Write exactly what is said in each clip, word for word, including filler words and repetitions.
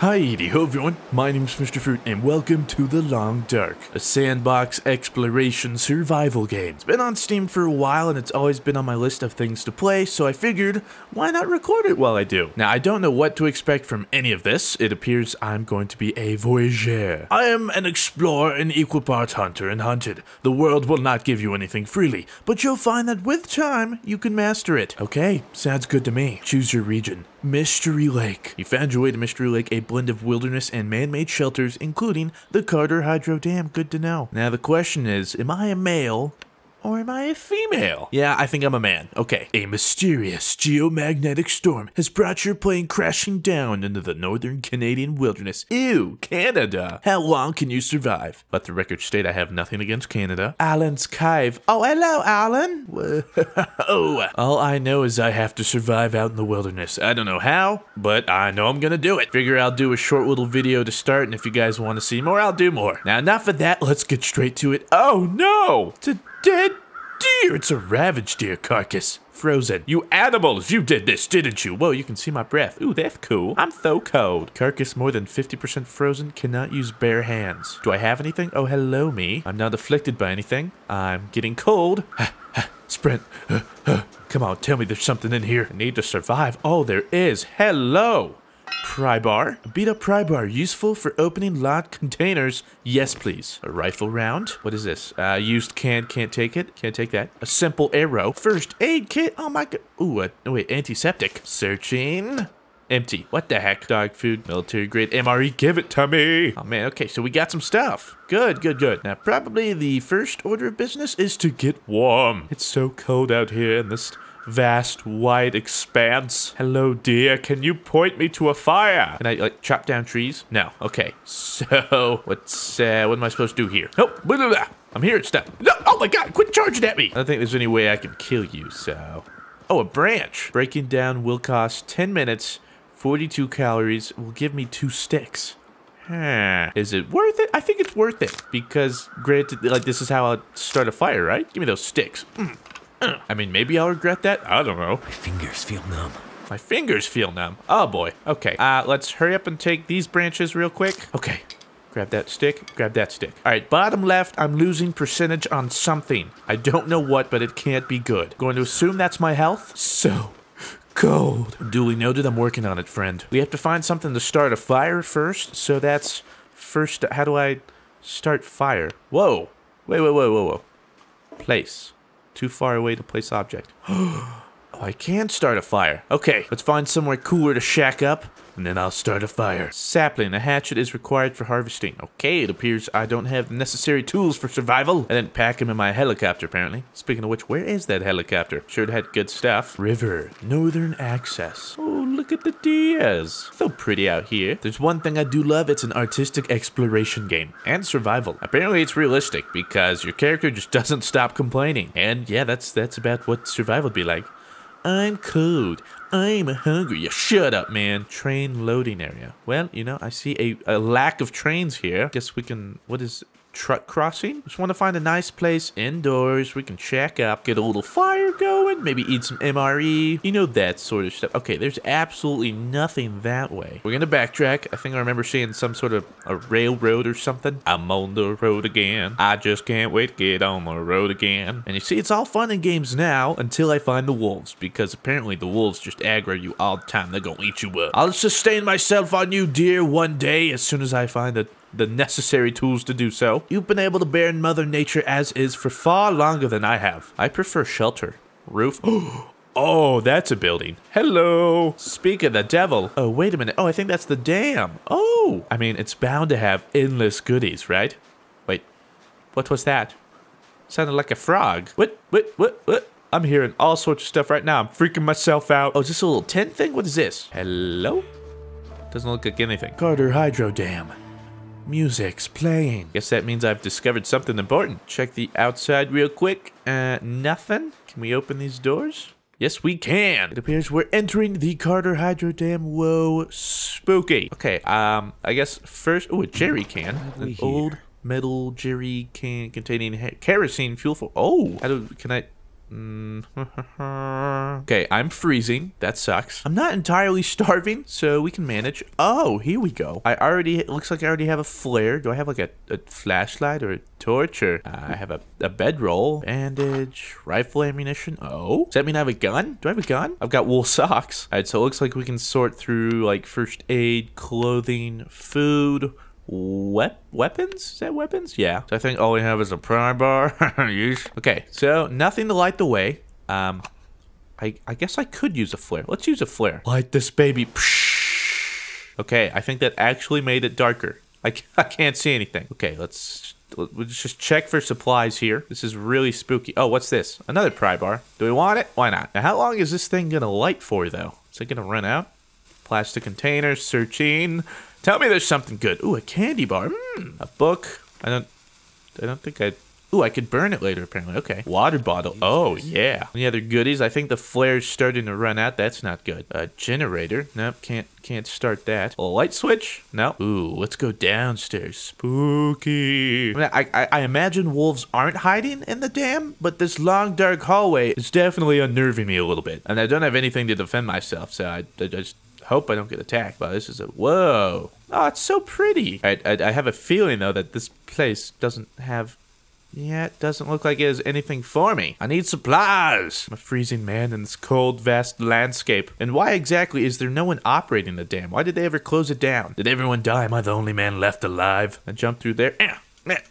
Hi ho everyone, my name's Mister Fruit and welcome to The Long Dark, a sandbox exploration survival game. It's been on Steam for a while and it's always been on my list of things to play, so I figured why not record it while I do. Now I don't know what to expect from any of this. It appears I'm going to be a voyageur. I am an explorer and equal part hunter and hunted. The world will not give you anything freely, but you'll find that with time you can master it. Okay, sounds good to me. Choose your region. Mystery Lake. You found your way to Mystery Lake, a blend of wilderness and man-made shelters, including the Carter Hydro Dam. Good to know. Now the question is, am I a male? Or am I a female? Yeah, I think I'm a man. Okay. A mysterious geomagnetic storm has brought your plane crashing down into the northern Canadian wilderness. Ew, Canada. How long can you survive? Let the record state I have nothing against Canada. Alan's cave. Oh, hello, Alan. Oh. All I know is I have to survive out in the wilderness. I don't know how, but I know I'm gonna do it. Figure I'll do a short little video to start, and if you guys want to see more, I'll do more. Now, enough of that. Let's get straight to it. Oh, no. It's a dead deer! It's a ravaged deer carcass. Frozen. You animals, you did this, didn't you? Whoa, you can see my breath. Ooh, that's cool. I'm so cold. Carcass more than fifty percent frozen. Cannot use bare hands. Do I have anything? Oh, hello, me. I'm not afflicted by anything. I'm getting cold. Sprint. Come on, tell me there's something in here. I need to survive. Oh, there is. Hello. Pry bar. A beat up pry bar, useful for opening locked containers. Yes, please. A rifle round. What is this? Uh, used can, can't take it. Can't take that. A simple arrow. First aid kit. Oh my god. Ooh, uh, oh wait, antiseptic. Searching. Empty. What the heck? Dog food. Military grade M R E. Give it to me. Oh man, okay, so we got some stuff. Good, good, good. Now, probably the first order of business is to get warm. It's so cold out here in this vast, wide expanse. Hello, dear. Can you point me to a fire? Can I, like, chop down trees? No. Okay. So, what's, uh, what am I supposed to do here? Oh, blah, blah, blah. I'm here and stuff. No! Oh my god! Quit charging at me! I don't think there's any way I can kill you, so... Oh, a branch! Breaking down will cost ten minutes, forty-two calories, will give me two sticks. Huh. Is it worth it? I think it's worth it, because, granted, like, this is how I'll start a fire, right? Give me those sticks. Mm. I mean, maybe I'll regret that. I don't know. My fingers feel numb. My fingers feel numb. Oh, boy. Okay. Uh, let's hurry up and take these branches real quick. Okay. Grab that stick. Grab that stick. All right. Bottom left, I'm losing percentage on something. I don't know what, but it can't be good. Going to assume that's my health. So cold. Duly noted. I'm working on it, friend. We have to find something to start a fire first. So that's first. How do I start fire? Whoa. Wait, wait, wait, whoa, whoa. Place. Too far away to place object. Oh, I can start a fire. Okay, let's find somewhere cooler to shack up, and then I'll start a fire. Sapling. A hatchet is required for harvesting. Okay, it appears I don't have the necessary tools for survival. I didn't pack them in my helicopter, apparently. Speaking of which, where is that helicopter? Sure it had good stuff. River. Northern access. Oh, look at the deers. So pretty out here. There's one thing I do love. It's an artistic exploration game. And survival. Apparently, it's realistic, because your character just doesn't stop complaining. And, yeah, that's, that's about what survival would be like. I'm cold. I'm hungry. You shut up, man. Train loading area. Well, you know, I see a, a lack of trains here. Guess we can... What is... Truck crossing? Just want to find a nice place indoors. We can shack up. Get a little fire going. Maybe eat some M R E. You know, that sort of stuff. Okay, there's absolutely nothing that way. We're going to backtrack. I think I remember seeing some sort of a railroad or something. I'm on the road again. I just can't wait to get on the road again. And you see, it's all fun and games now until I find the wolves. Because apparently the wolves just aggro you all the time. They're going to eat you up. I'll sustain myself on you, dear, one day as soon as I find a... the necessary tools to do so. You've been able to bear Mother Nature as is for far longer than I have. I prefer shelter. Roof. Oh, that's a building. Hello. Speak of the devil. Oh, wait a minute. Oh, I think that's the dam. Oh. I mean, it's bound to have endless goodies, right? Wait. What was that? Sounded like a frog. What? What? What? What? I'm hearing all sorts of stuff right now. I'm freaking myself out. Oh, is this a little tent thing? What is this? Hello? Doesn't look like anything. Carter Hydro Dam. Music's playing. Guess that means I've discovered something important. Check the outside real quick. Uh, nothing. Can we open these doors? Yes, we can. It appears we're entering the Carter Hydro Dam. Whoa, spooky. Okay, um, I guess first... Oh, a jerry can. An old metal jerry can containing kerosene fuel for... Oh, how do... Can I... Okay, I'm freezing. That sucks. I'm not entirely starving, so we can manage. Oh, here we go. I already, it looks like I already have a flare. Do I have like a, a flashlight or a torch? Or, uh, I have a, a bedroll, bandage, rifle ammunition. Oh, does that mean I have a gun? Do I have a gun? I've got wool socks. All right, so it looks like we can sort through like first aid, clothing, food. We weapons? Is that weapons? Yeah. So I think all we have is a pry bar. Okay, so nothing to light the way. Um, I, I guess I could use a flare. Let's use a flare. Light this baby. Okay, I think that actually made it darker. I, I can't see anything. Okay, let's, let's just check for supplies here. This is really spooky. Oh, what's this? Another pry bar. Do we want it? Why not? Now, how long is this thing gonna light for, though? Is it gonna run out? Plastic container, searching. Tell me there's something good. Ooh, a candy bar. Mm, a book. I don't I don't think I... Ooh, I could burn it later, apparently. Okay. Water bottle. Oh, yeah. Any other goodies? I think the flare's starting to run out. That's not good. A generator. Nope, can't, can't start that. A light switch? No. Ooh, let's go downstairs. Spooky. I, mean, I, I, I imagine wolves aren't hiding in the dam, but this long, dark hallway is definitely unnerving me a little bit. And I don't have anything to defend myself, so I, I just... hope I don't get attacked. Wow, this is a... Whoa. Oh, it's so pretty. I, I, I have a feeling, though, that this place doesn't have... Yeah, it doesn't look like it has anything for me. I need supplies. I'm a freezing man in this cold, vast landscape. And why exactly is there no one operating the dam? Why did they ever close it down? Did everyone die? Am I the only man left alive? I jumped through there.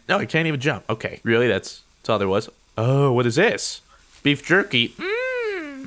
No, I can't even jump. Okay. Really? That's, that's all there was? Oh, what is this? Beef jerky. Mm.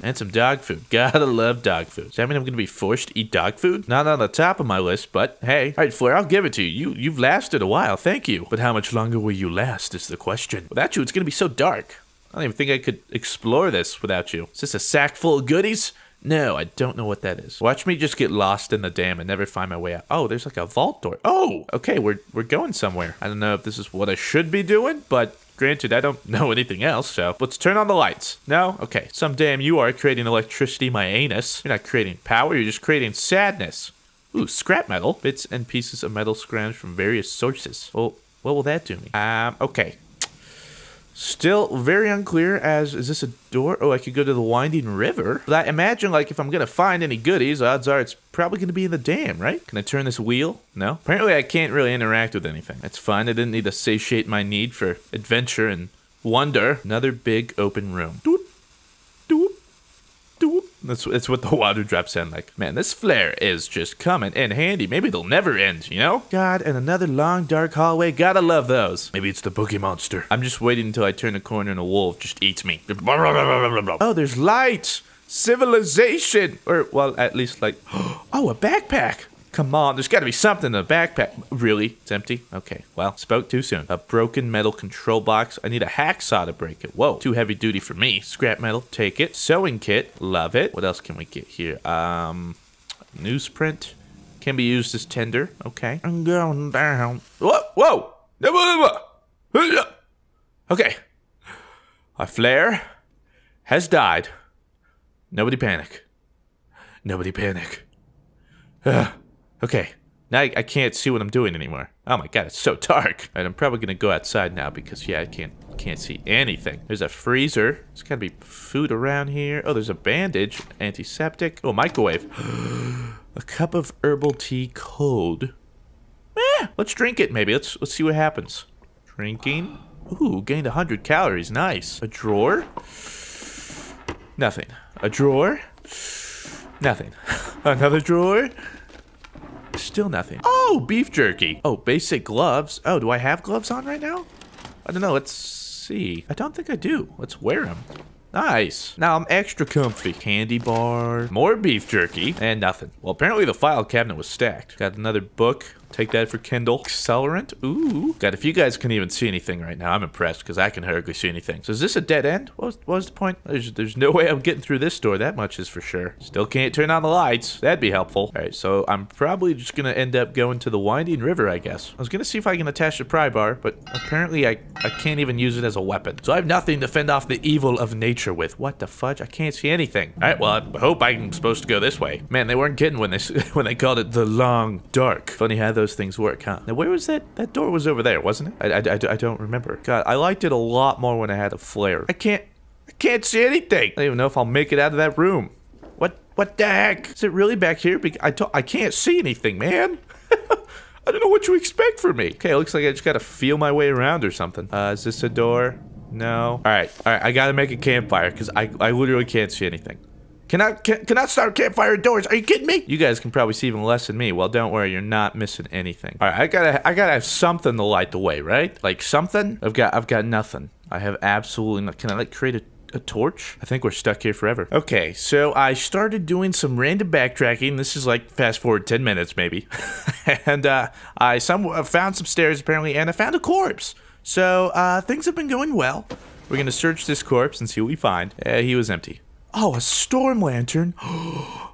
And some dog food. Gotta love dog food. Does that mean I'm gonna be forced to eat dog food? Not on the top of my list, but hey. All right, Flare, I'll give it to you. you. You've lasted a while, thank you. But how much longer will you last is the question. Without you, it's gonna be so dark. I don't even think I could explore this without you. Is this a sack full of goodies? No, I don't know what that is. Watch me just get lost in the dam and never find my way out. Oh, there's like a vault door. Oh, okay, we're, we're going somewhere. I don't know if this is what I should be doing, but... granted, I don't know anything else, so let's turn on the lights. No? Okay. Some damn you are creating electricity, my anus. You're not creating power, you're just creating sadness. Ooh, scrap metal. Bits and pieces of metal scrounged from various sources. Well, what will that do me? Um, okay. Still very unclear as, is this a door? Oh, I could go to the Winding River. But I imagine, like, if I'm gonna find any goodies, odds are it's probably gonna be in the dam, right? Can I turn this wheel? No? Apparently I can't really interact with anything. That's fine, I didn't need to satiate my need for adventure and wonder. Another big open room. Doop, doop, doop. That's, that's what the water drops sound like. Man, this flare is just coming in handy. Maybe they'll never end, you know? God, and another long, dark hallway. Gotta love those. Maybe it's the boogie monster. I'm just waiting until I turn a corner and a wolf just eats me. Oh, there's lights. Civilization. Or, well, at least like... Oh, a backpack. Come on, there's gotta be something in the backpack. Really? It's empty? Okay, well, spoke too soon. A broken metal control box. I need a hacksaw to break it. Whoa, too heavy duty for me. Scrap metal, take it. Sewing kit, love it. What else can we get here? Um, newsprint. Can be used as tinder. Okay. I'm going down. Whoa, whoa! Okay. Our flare has died. Nobody panic. Nobody panic. Ugh. Okay, now I, I can't see what I'm doing anymore. Oh my god, it's so dark. All right, I'm probably gonna go outside now because, yeah, I can't can't see anything. There's a freezer. There's gotta be food around here. Oh, there's a bandage, antiseptic. Oh, microwave. A cup of herbal tea cold. Eh, let's drink it maybe. Let's, let's see what happens. Drinking. Ooh, gained one hundred calories. Nice. A drawer. Nothing. A drawer. Nothing. Another drawer. Still nothing. Oh, beef jerky. Oh, basic gloves. Oh, do I have gloves on right now? I don't know. Let's see. I don't think I do. Let's wear them. Nice. Now I'm extra comfy. Candy bar. More beef jerky. And nothing. Well, apparently the file cabinet was stacked. Got another book. Take that for Kindle. Accelerant. Ooh. God, if you guys can even see anything right now, I'm impressed because I can hardly see anything. So is this a dead end? What was, what was the point? There's, there's no way I'm getting through this door. That much is for sure. Still can't turn on the lights. That'd be helpful. All right, so I'm probably just going to end up going to the Winding River, I guess. I was going to see if I can attach the pry bar, but apparently I, I can't even use it as a weapon. So I have nothing to fend off the evil of nature with. What the fudge? I can't see anything. All right, well, I hope I'm supposed to go this way. Man, they weren't kidding when they, when they called it the Long Dark. Funny how those things work, huh? Now, where was that? That door was over there, wasn't it? I, I, I, I don't remember. God, I liked it a lot more when I had a flare. I can't... I Can't see anything. I don't even know if I'll make it out of that room. What? What the heck? Is it really back here? I, I can't see anything, man. I don't know what you expect from me. Okay, it looks like I just gotta feel my way around or something. Uh, is this a door? No. All right, all right. I gotta make a campfire because I, I literally can't see anything. Cannot, can, cannot start campfire doors. Are you kidding me? You guys can probably see even less than me. Well, don't worry, you're not missing anything. All right, I gotta, I gotta have something to light the way, right? Like something. I've got, I've got nothing. I have absolutely nothing. Can I like create a, a torch? I think we're stuck here forever. Okay, so I started doing some random backtracking. This is like fast forward ten minutes maybe, and uh, I some I found some stairs apparently, and I found a corpse. So uh, things have been going well. We're gonna search this corpse and see what we find. Uh, he was empty. Oh, a storm lantern.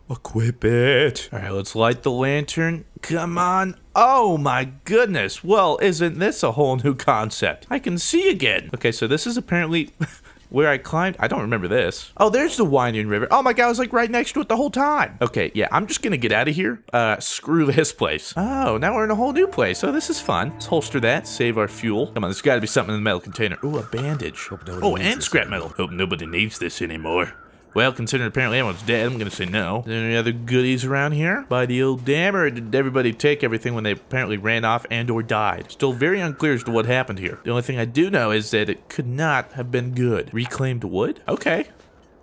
Equip it. All right, let's light the lantern. Come on. Oh my goodness. Well, isn't this a whole new concept? I can see again. Okay, so this is apparently where I climbed. I don't remember this. Oh, there's the Winding River. Oh my God, I was like right next to it the whole time. Okay, yeah, I'm just gonna get out of here. Uh, screw this place. Oh, now we're in a whole new place. Oh, this is fun. Let's holster that, save our fuel. Come on, there's gotta be something in the metal container. Ooh, a bandage. Oh, and scrap metal. Hope nobody needs this anymore. Well, considering apparently everyone's dead, I'm gonna say no. Are there any other goodies around here? By the old dam, or did everybody take everything when they apparently ran off and or died? Still very unclear as to what happened here. The only thing I do know is that it could not have been good. Reclaimed wood? Okay.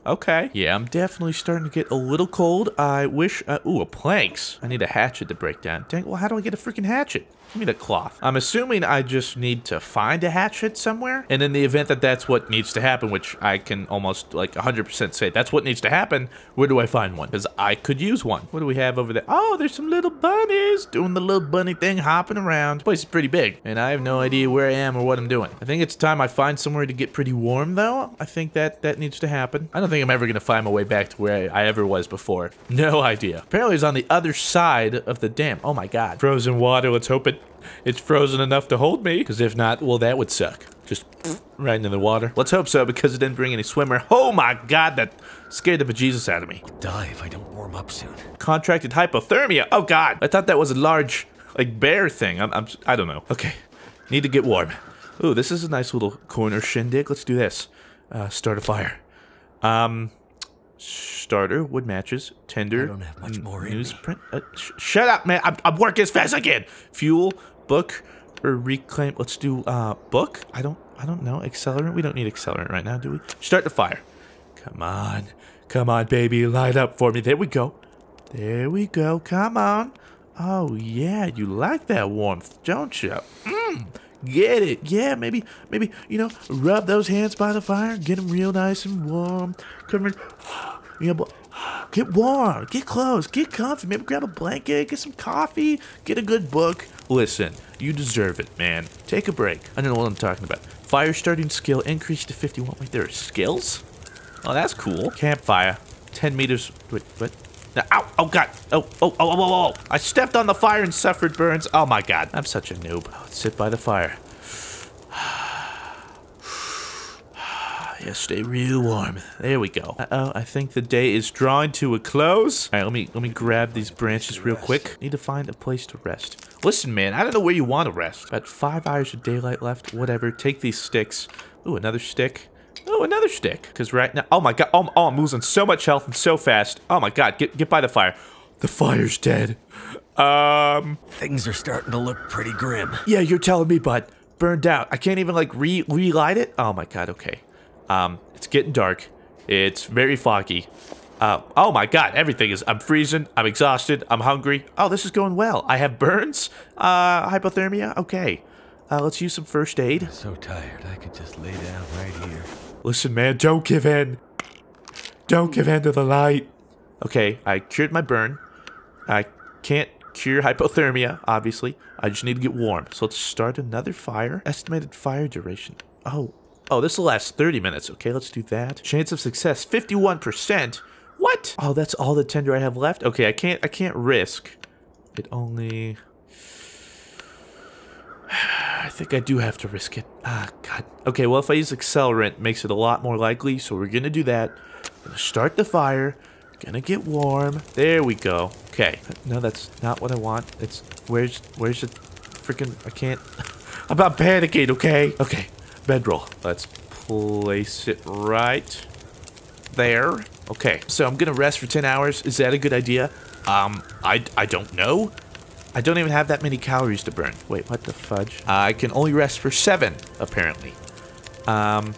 Okay. Yeah, I'm definitely starting to get a little cold. I wish, uh, ooh, a planks. I need a hatchet to break down. Dang, well, how do I get a freaking hatchet? Give me the cloth. I'm assuming I just need to find a hatchet somewhere. And in the event that that's what needs to happen, which I can almost like one hundred percent say that's what needs to happen, where do I find one? Because I could use one. What do we have over there? Oh, there's some little bunnies doing the little bunny thing, hopping around. This place is pretty big, and I have no idea where I am or what I'm doing. I think it's time I find somewhere to get pretty warm, though. I think that that needs to happen. I don't think I'm ever going to find my way back to where I, I ever was before. No idea. Apparently, it's on the other side of the dam. Oh, my God. Frozen water. Let's hope it It's frozen enough to hold me, because if not, well, that would suck. Just right into the water. Let's hope so, because it didn't bring any swimmer. Oh my God, that scared the bejesus out of me. I'll die if I don't warm up soon. Contracted hypothermia. Oh God, I thought that was a large, like, bear thing. I'm, I'm, I don't know. Okay, need to get warm. Ooh, this is a nice little corner shindig. Let's do this. Uh, start a fire. Um, starter, wood matches, tinder. I don't have much more in newsprint. Uh, sh shut up, man. I'm, I'm working as fast as I can. Fuel. Book or reclaim. Let's do uh book. I don't I don't know. Accelerant. We don't need accelerant right now, do we? Start the fire. Come on. Come on, baby. Light up for me. There we go. There we go. Come on. Oh yeah, you like that warmth, don't you? Mm, get it. Yeah, maybe maybe you know, rub those hands by the fire, get them real nice and warm. Come in. You know, get warm, get close, get comfy, maybe grab a blanket, get some coffee, get a good book. Listen, you deserve it, man. Take a break. I don't know what I'm talking about. Fire starting skill increased to fifty-one. Wait, there are skills? Oh, that's cool. Campfire, ten meters. Wait, what? No, ow, oh God, oh, oh, oh, oh, oh, oh. I stepped on the fire and suffered burns. Oh my God, I'm such a noob. Oh, let's sit by the fire. Yeah, stay real warm. There we go. Uh-oh, I think the day is drawing to a close. All right, let me let me grab these branches real quick. Need to find a place to rest. Listen, man, I don't know where you want to rest. About five hours of daylight left. Whatever. Take these sticks. Ooh, another stick. Ooh, another stick. Because right now, oh my God, oh, oh, I'm losing so much health and so fast. Oh my God, get get by the fire. The fire's dead. Um, things are starting to look pretty grim. Yeah, you're telling me, bud. Burned out. I can't even like re relight it. Oh my God. Okay. Um, it's getting dark. It's very foggy. Uh, oh my God, everything is, I'm freezing, I'm exhausted, I'm hungry. Oh, this is going well. I have burns, uh, hypothermia, okay. Uh, let's use some first aid. I'm so tired, I could just lay down right here. Listen, man, don't give in. Don't give in to the light. Okay, I cured my burn. I can't cure hypothermia, obviously. I just need to get warm. So let's start another fire. Estimated fire duration. Oh. Oh, this will last thirty minutes. Okay, let's do that. Chance of success, fifty-one percent. What? Oh, that's all the tinder I have left? Okay, I can't I can't risk. It only... I think I do have to risk it. Ah, God. Okay, well, if I use accelerant, it makes it a lot more likely, so we're gonna do that. Gonna start the fire. Gonna get warm. There we go. Okay. No, that's not what I want. It's... Where's... Where's the... Freaking... I can't... I'm about panicking, okay? Okay. Bedroll. Let's place it right there. Okay, so I'm gonna rest for ten hours. Is that a good idea? Um, I, I don't know. I don't even have that many calories to burn. Wait, what the fudge? I can only rest for seven, apparently. Um,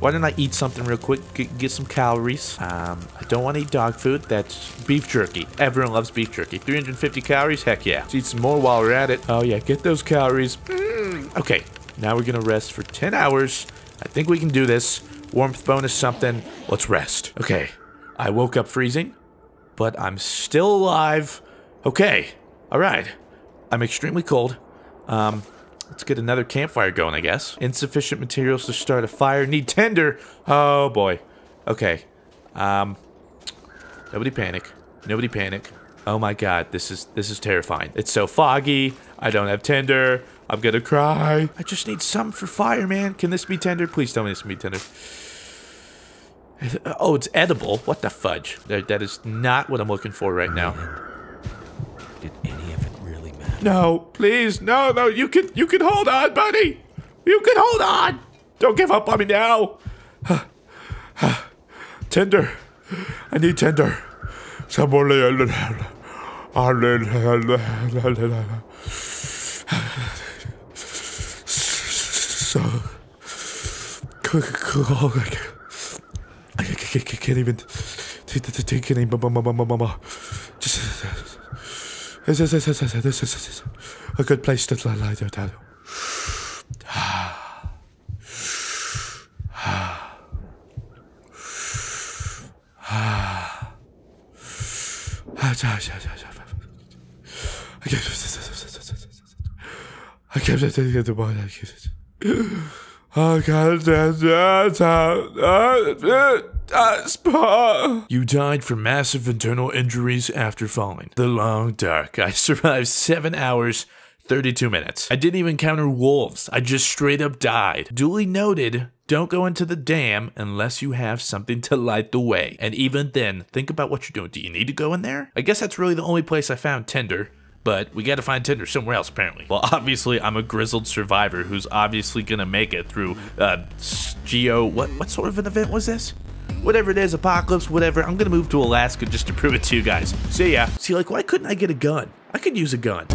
why don't I eat something real quick, get, get some calories. Um, I don't want to eat dog food. That's beef jerky. Everyone loves beef jerky. three hundred fifty calories? Heck yeah. Let's eat some more while we're at it. Oh yeah, get those calories. Mm. Okay, now we're gonna rest for ten hours. I think we can do this. Warmth bonus something. Let's rest. Okay, I woke up freezing, but I'm still alive. Okay. All right, I'm extremely cold. Um, let's get another campfire going, I guess. Insufficient materials to start a fire. Need tinder. Oh boy. Okay. Um, nobody panic. Nobody panic. Oh my God, this is this is terrifying. It's so foggy. I don't have tinder. I'm gonna cry. I just need some for fire, man. Can this be tinder? Please tell me this can be tinder. Oh, it's edible. What the fudge? That, that is not what I'm looking for right now. Did any of it really matter? No, please, no, no, you can, you can hold on, buddy. You can hold on. Don't give up on me now. Tinder. I need tinder. So I can't even take any mama. Just This is, this is, this is, this is a good place to lie down. I kept it to the boy. I kept it. I can't do You died from massive internal injuries after falling. The Long Dark. I survived seven hours, thirty-two minutes. I didn't even encounter wolves. I just straight up died. Duly noted, don't go into the dam unless you have something to light the way. And even then, think about what you're doing. Do you need to go in there? I guess that's really the only place I found tinder. But we gotta find tinder somewhere else, apparently. Well, obviously, I'm a grizzled survivor who's obviously gonna make it through, uh, geo... What, what sort of an event was this? Whatever it is, apocalypse, whatever, I'm gonna move to Alaska just to prove it to you guys. See ya. See, like, why couldn't I get a gun? I could use a gun.